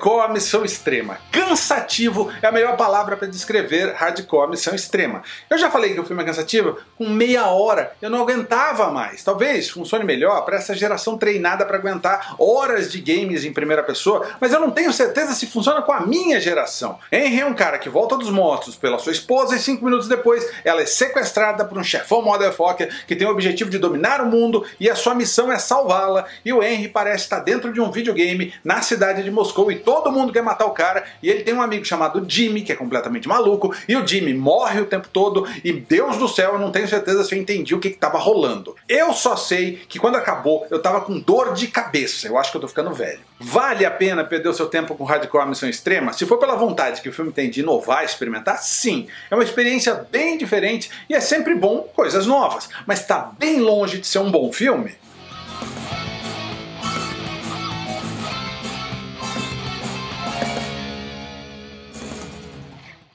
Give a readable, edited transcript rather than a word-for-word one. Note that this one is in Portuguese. Hardcore Missão Extrema. Cansativo é a melhor palavra para descrever Hardcore Missão Extrema. Eu já falei que o filme é cansativo, com meia hora eu não aguentava mais. Talvez funcione melhor para essa geração treinada para aguentar horas de games em primeira pessoa, mas eu não tenho certeza se funciona com a minha geração. Henry é um cara que volta dos mortos pela sua esposa e 5 minutos depois ela é sequestrada por um chefão motherfucker que tem o objetivo de dominar o mundo e a sua missão é salvá-la, e o Henry parece estar dentro de um videogame na cidade de Moscou e todo mundo quer matar o cara, e ele tem um amigo chamado Jimmy que é completamente maluco, e o Jimmy morre o tempo todo e Deus do céu, eu não tenho certeza se eu entendi o que estava rolando. Eu só sei que quando acabou eu tava com dor de cabeça, eu acho que eu tô ficando velho. Vale a pena perder o seu tempo com Hardcore Missão Extrema? Se for pela vontade que o filme tem de inovar, experimentar, sim. É uma experiência bem diferente e é sempre bom coisas novas, mas tá bem longe de ser um bom filme.